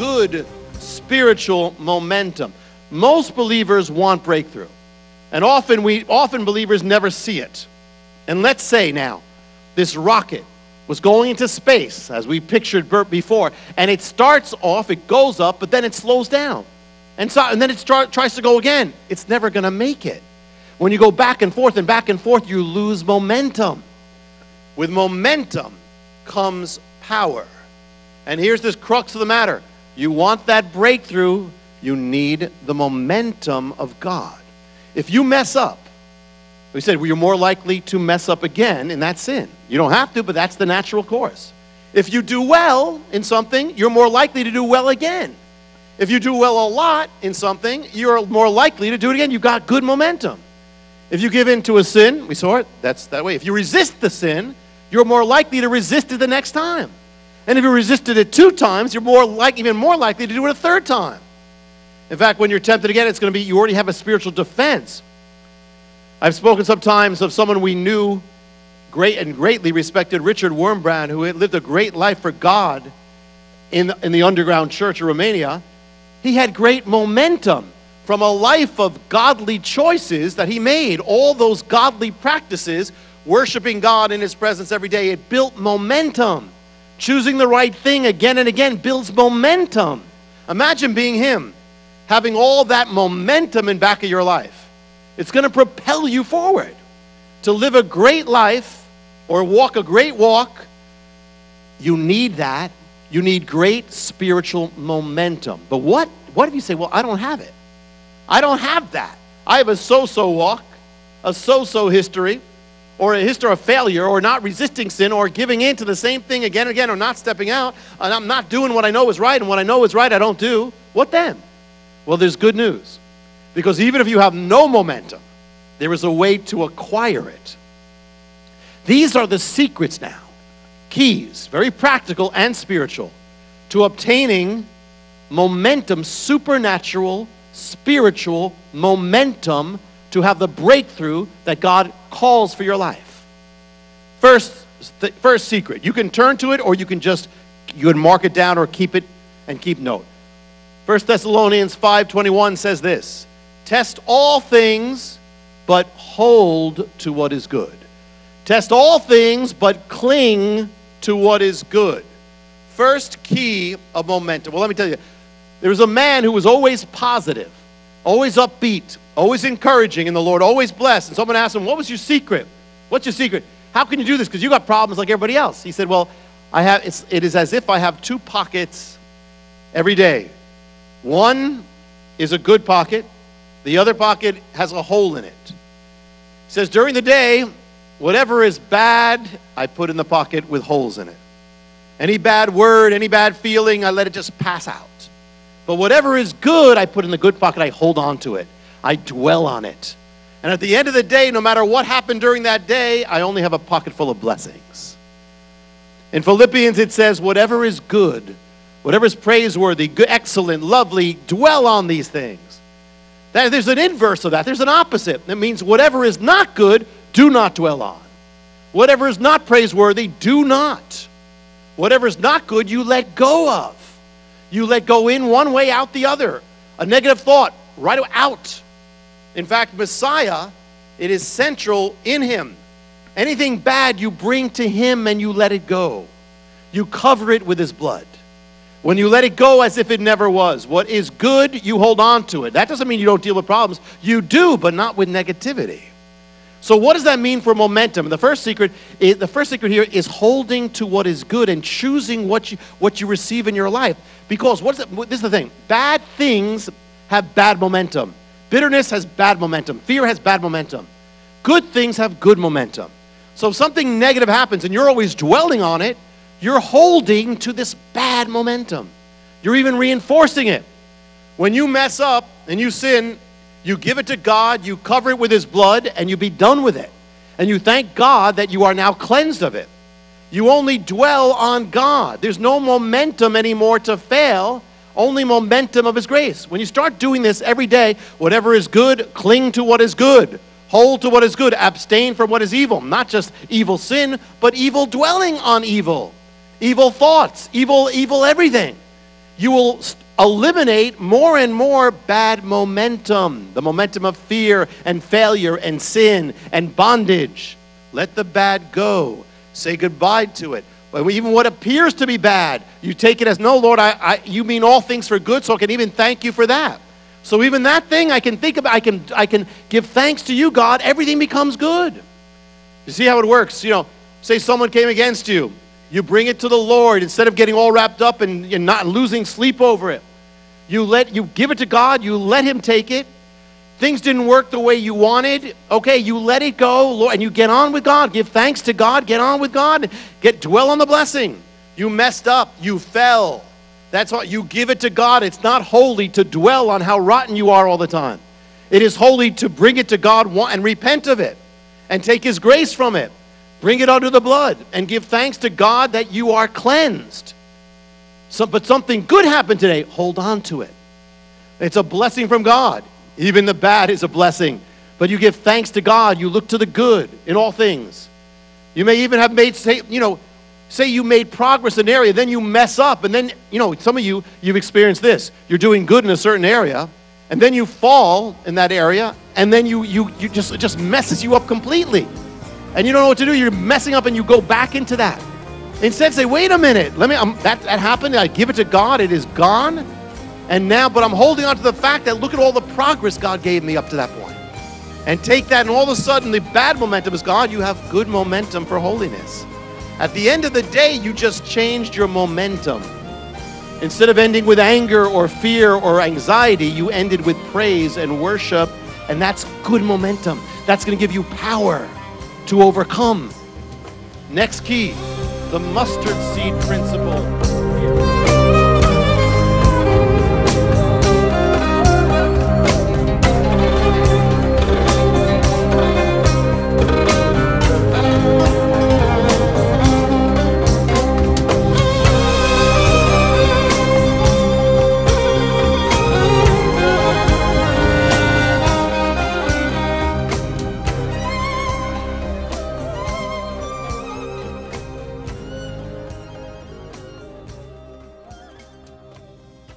good spiritual momentum. Most believers want breakthrough, and often believers never see it. And let's say now this rocket was going into space, as we pictured before, and it starts off, it goes up, but then it slows down, and then it tries to go again. It's never going to make it. When you go back and forth, you lose momentum. With momentum comes power. And here's this crux of the matter. You want that breakthrough, you need the momentum of God. If you mess up, we said, well, you're more likely to mess up again in that sin. You don't have to, but that's the natural course. If you do well in something, you're more likely to do well again. If you do well a lot in something, you're more likely to do it again. You've got good momentum. If you give in to a sin, we saw it, that's that way. If you resist the sin, you're more likely to resist it the next time. And if you resisted it 2 times, you're even more likely to do it a 3rd time. In fact, when you're tempted again, it's going to be you already have a spiritual defense. I've spoken sometimes of someone we knew, great and greatly respected, Richard Wurmbrand, who had lived a great life for God in the underground church of Romania. He had great momentum from a life of godly choices that he made. All those godly practices, worshiping God in His presence every day, it built momentum. Choosing the right thing again and again builds momentum. Imagine being him, having all that momentum in back of your life. It's going to propel you forward to live a great life or walk a great walk. You need that. You need great spiritual momentum. But what if you say, well, I don't have it. I don't have that. I have a so-so walk, a so-so history, or a history of failure, or not resisting sin, or giving in to the same thing again and again, or not stepping out, and I'm not doing what I know is right, and what I know is right I don't do. What then? Well, there's good news. Because even if you have no momentum, there is a way to acquire it. These are the secrets now, keys, very practical and spiritual, to obtaining momentum, supernatural, spiritual momentum, to have the breakthrough that God calls for your life. First secret. You can turn to it, or you can mark it down or keep it and keep note. First Thessalonians 5:21 says this, test all things, but hold to what is good. Test all things, but cling to what is good. First key of momentum. Well, let me tell you, there was a man who was always positive, always upbeat, always encouraging in the Lord, always blessed. And someone asked him, what was your secret? What's your secret? How can you do this? Because you got problems like everybody else. He said, well, it is as if I have 2 pockets every day. One is a good pocket. The other pocket has a hole in it. He says, during the day, whatever is bad, I put in the pocket with holes in it. Any bad word, any bad feeling, I let it just pass out. But whatever is good, I put in the good pocket. I hold on to it. I dwell on it. And at the end of the day, no matter what happened during that day, I only have a pocket full of blessings. In Philippians, it says, whatever is good, whatever is praiseworthy, good, excellent, lovely, dwell on these things. There's an inverse of that. There's an opposite. That means whatever is not good, do not dwell on. Whatever is not praiseworthy, do not. Whatever is not good, you let go of. You let go in one way, out the other. A negative thought, right out. In fact, Messiah, it is central in Him. Anything bad you bring to Him and you let it go. You cover it with His blood. When you let it go as if it never was, what is good, you hold on to it. That doesn't mean you don't deal with problems. You do, but not with negativity. So what does that mean for momentum? And the first secret here is holding to what is good and choosing what you receive in your life. Because this is the thing. Bad things have bad momentum. Bitterness has bad momentum. Fear has bad momentum. Good things have good momentum. So if something negative happens and you're always dwelling on it, you're holding to this bad momentum. You're even reinforcing it. When you mess up and you sin, you give it to God, you cover it with His blood, and you be done with it. And you thank God that you are now cleansed of it. You only dwell on God. There's no momentum anymore to fail, only momentum of His grace. When you start doing this every day, whatever is good, cling to what is good. Hold to what is good. Abstain from what is evil. Not just evil sin, but evil dwelling on evil. Evil thoughts, evil everything. you will eliminate more and more bad momentum, the momentum of fear and failure and sin and bondage. Let the bad go. Say goodbye to it. But even what appears to be bad, you take it as, no, Lord, you mean all things for good, so I can even thank you for that. So even that thing I can think about, I can give thanks to you, God. Everything becomes good. You see how it works? You know, say someone came against you. You bring it to the Lord instead of getting all wrapped up and not losing sleep over it. You give it to God. You let him take it. Things didn't work the way you wanted. Okay, you let it go, Lord, and you get on with God. Give thanks to God. Get on with God. Dwell on the blessing. You messed up. You fell. That's why you give it to God. It's not holy to dwell on how rotten you are all the time. It is holy to bring it to God and repent of it and take his grace from it. Bring it under the blood and give thanks to God that you are cleansed. But something good happened today. Hold on to it. It's a blessing from God. Even the bad is a blessing. But you give thanks to God. You look to the good in all things. You may even have made, say you made progress in an area, then you mess up. And then, some of you, you've experienced this. You're doing good in a certain area, and then you fall in that area, and then it just messes you up completely. And you don't know what to do. You're messing up and you go back into that. Instead, say, wait a minute. That happened. I give it to God. It is gone. And now, but I'm holding on to the fact that look at all the progress God gave me up to that point. And take that, and all of a sudden, the bad momentum is gone. You have good momentum for holiness. At the end of the day, you just changed your momentum. Instead of ending with anger or fear or anxiety, you ended with praise and worship. And that's good momentum. That's going to give you power to overcome. Next key, the mustard seed principle.